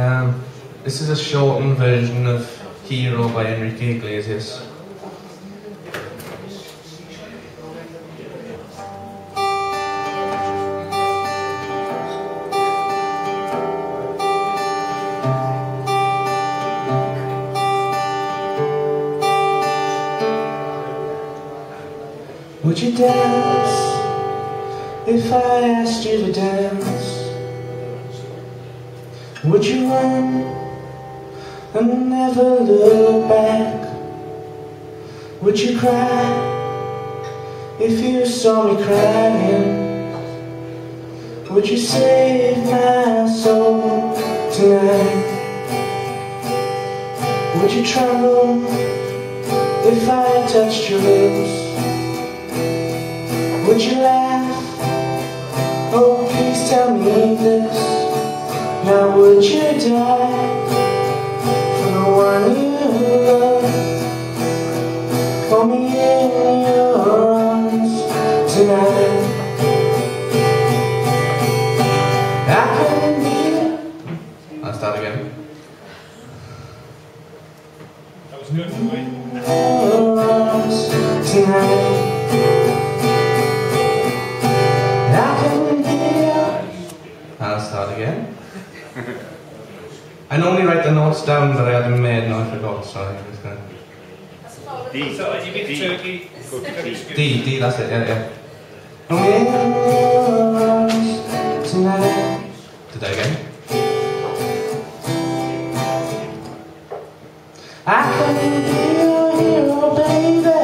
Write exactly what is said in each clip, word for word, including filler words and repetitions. Um, this is a shortened version of Hero by Enrique Iglesias. Would you dance if I asked you to dance? Would you run and never look back? Would you cry if you saw me crying? Would you save my soul tonight? Would you tremble if I touched your lips? Would you laugh? Oh, please tell me this. Now would you die for the one you love? Hold me in your arms tonight. I can be. Let's start again. That was good, right? Your arms tonight. I can be. Let's start again. I normally write the notes down that I hadn't made, and I forgot, so I was going to... D. So you mean turkey? D. D, D, that's it, yeah, yeah. Tonight. Did that again. I can be your hero, baby.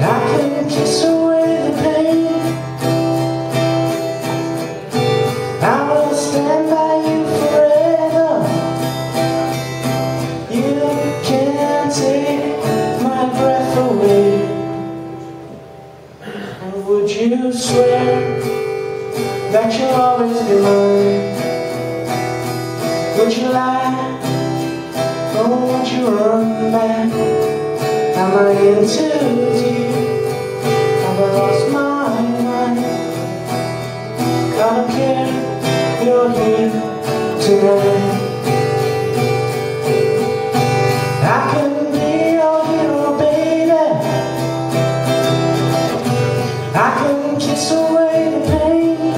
I can kiss away. Would you swear that you'll always be mine? Would you lie? Or would you run back? Am I in too deep? Have I lost my mind? Gotta care, you're here tonight. I can kiss away the pain.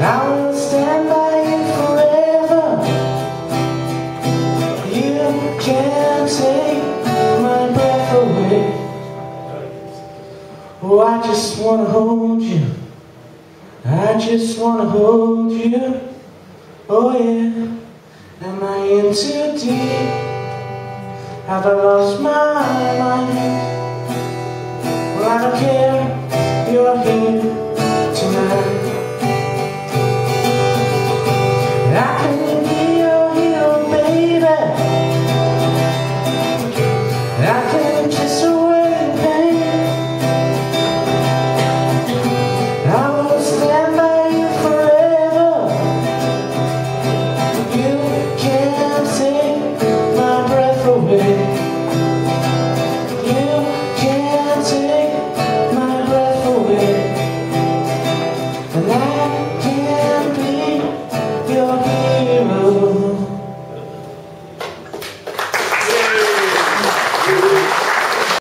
I will stand by you forever. You can't take my breath away. Oh, I just wanna hold you. I just wanna hold you. Oh yeah. Am I in too deep? Have I lost my mind? I don't care, you're here.